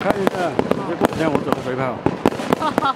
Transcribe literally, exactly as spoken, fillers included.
看一下，这过几天我准备回炮。